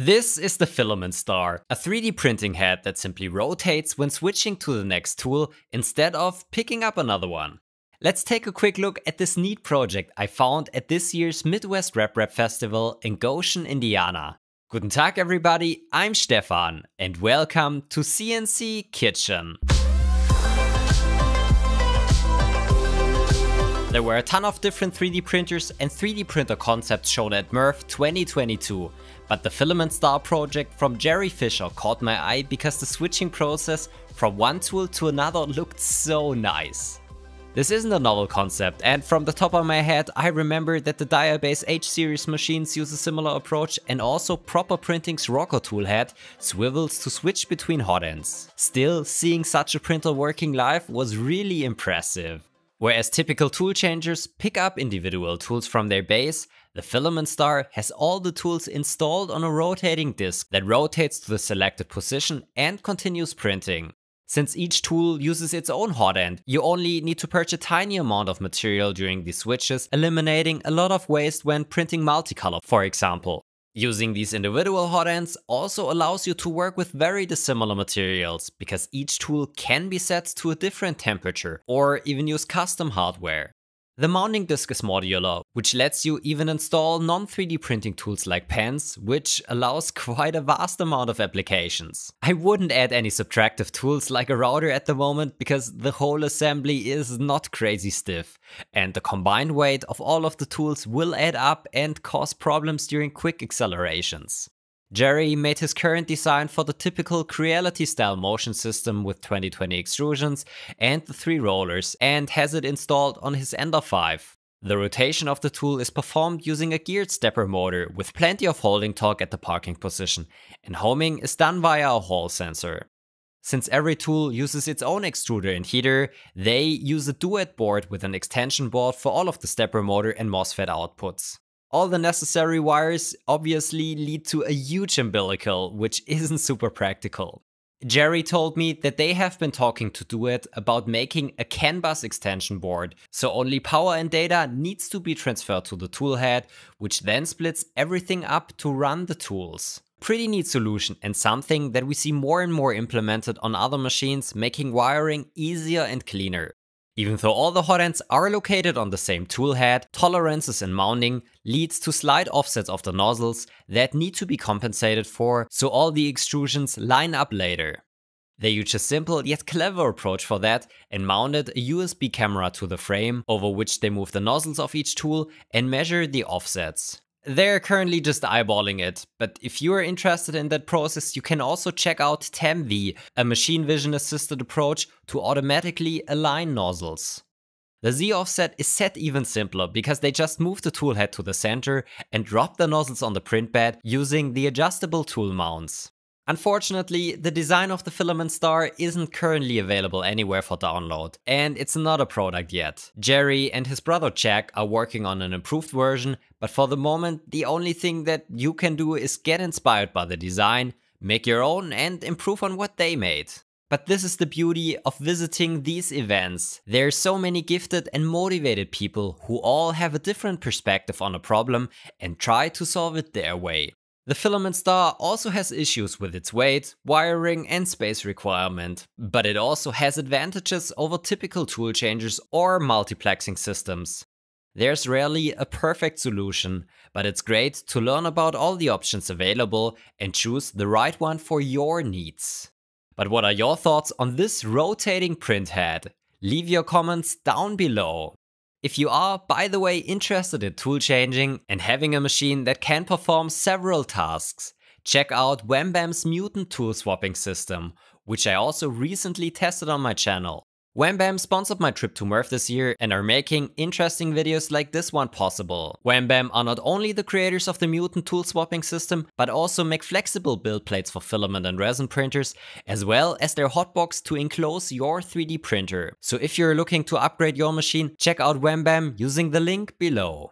This is the Filament Star, a 3D printing head that simply rotates when switching to the next tool instead of picking up another one. Let's take a quick look at this neat project I found at this year's Midwest RepRap Festival in Goshen, Indiana. Guten Tag everybody, I'm Stefan and welcome to CNC Kitchen. There were a ton of different 3D printers and 3D printer concepts shown at MRF 2022, but the Filament Star project from Jerry Fisher caught my eye because the switching process from one tool to another looked so nice. This isn't a novel concept, and from the top of my head I remember that the Diabase H-series machines use a similar approach, and also Proper Printing's Rocker tool head swivels to switch between hot ends. Still, seeing such a printer working live was really impressive. Whereas typical tool changers pick up individual tools from their base, the Filament Star has all the tools installed on a rotating disc that rotates to the selected position and continues printing. Since each tool uses its own hot end, you only need to purge a tiny amount of material during these switches, eliminating a lot of waste when printing multicolor, for example. Using these individual hot ends also allows you to work with very dissimilar materials, because each tool can be set to a different temperature or even use custom hardware. The mounting disc is modular, which lets you even install non-3D printing tools like pens, which allows quite a vast amount of applications. I wouldn't add any subtractive tools like a router at the moment, because the whole assembly is not crazy stiff, and the combined weight of all of the tools will add up and cause problems during quick accelerations. Jerry made his current design for the typical Creality style motion system with 2020 extrusions and the 3 rollers, and has it installed on his Ender-5. The rotation of the tool is performed using a geared stepper motor with plenty of holding torque at the parking position, and homing is done via a hall sensor. Since every tool uses its own extruder and heater, they use a duet board with an extension board for all of the stepper motor and MOSFET outputs. All the necessary wires obviously lead to a huge umbilical, which isn't super practical. Jerry told me that they have been talking to Duet about making a CAN bus extension board, so only power and data needs to be transferred to the tool head, which then splits everything up to run the tools. Pretty neat solution, and something that we see more and more implemented on other machines, making wiring easier and cleaner. Even though all the hot ends are located on the same tool head, tolerances in mounting leads to slight offsets of the nozzles that need to be compensated for, so all the extrusions line up later. They used a simple yet clever approach for that, and mounted a USB camera to the frame, over which they move the nozzles of each tool and measure the offsets. They're currently just eyeballing it, but if you are interested in that process, you can also check out TAMV, a machine vision assisted approach to automatically align nozzles. The Z offset is set even simpler, because they just move the tool head to the center and drop the nozzles on the print bed using the adjustable tool mounts. Unfortunately, the design of the Filament Star isn't currently available anywhere for download, and it's not a product yet. Jerry and his brother Jack are working on an improved version, but for the moment the only thing that you can do is get inspired by the design, make your own and improve on what they made. But this is the beauty of visiting these events. There are so many gifted and motivated people who all have a different perspective on a problem and try to solve it their way. The Filament Star also has issues with its weight, wiring and space requirement, but it also has advantages over typical tool changers or multiplexing systems. There's rarely a perfect solution, but it's great to learn about all the options available and choose the right one for your needs. But what are your thoughts on this rotating print head? Leave your comments down below. If you are, by the way, interested in tool changing and having a machine that can perform several tasks, check out Wham Bam's MUTANT tool swapping system, which I also recently tested on my channel. Wham Bam sponsored my trip to MRF this year and are making interesting videos like this one possible. Wham Bam are not only the creators of the MUTANT tool swapping system, but also make flexible build plates for filament and resin printers, as well as their HotBox to enclose your 3D printer. So if you're looking to upgrade your machine, check out Wham Bam using the link below.